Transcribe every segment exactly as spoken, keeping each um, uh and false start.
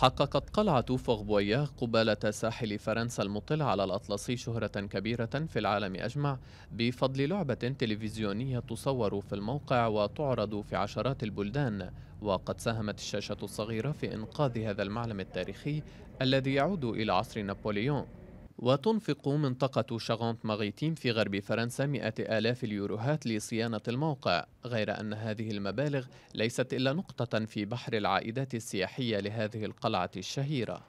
حققت قلعة فور بويار قبالة ساحل فرنسا المطل على الأطلسي شهرة كبيرة في العالم أجمع بفضل لعبة تلفزيونية تصور في الموقع وتعرض في عشرات البلدان، وقد ساهمت الشاشة الصغيرة في إنقاذ هذا المعلم التاريخي الذي يعود إلى عصر نابليون. وتنفق منطقة شارونت ماريتيم في غرب فرنسا مئة آلاف اليوروهات لصيانة الموقع، غير أن هذه المبالغ ليست إلا نقطة في بحر العائدات السياحية لهذه القلعة الشهيرة.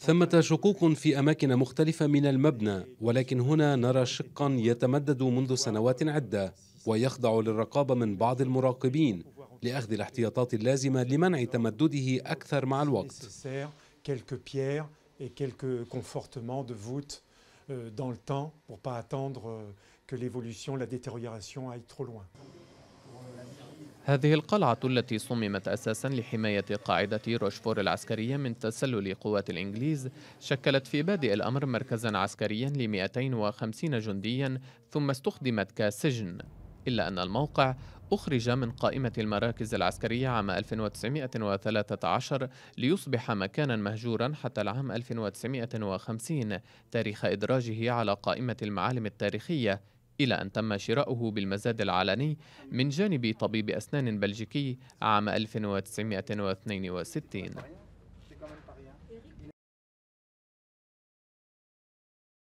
ثمة شقوق في أماكن مختلفة من المبنى، ولكن هنا نرى شقا يتمدد منذ سنوات عدة ويخضع للرقابة من بعض المراقبين لأخذ الاحتياطات اللازمة لمنع تمدده أكثر مع الوقت. هذه القلعة التي صممت أساساً لحماية قاعدة روشفور العسكرية من تسلل قوات الإنجليز شكلت في بادئ الأمر مركزاً عسكرياً ل مئتين وخمسين جندياً، ثم استخدمت كسجن، إلا أن الموقع أخرج من قائمة المراكز العسكرية عام ألف وتسعمئة وثلاثة عشر ليصبح مكانا مهجورا حتى العام ألف وتسعمئة وخمسين تاريخ إدراجه على قائمة المعالم التاريخية، إلى أن تم شراؤه بالمزاد العلني من جانب طبيب أسنان بلجيكي عام ألف وتسعمئة واثنين وستين.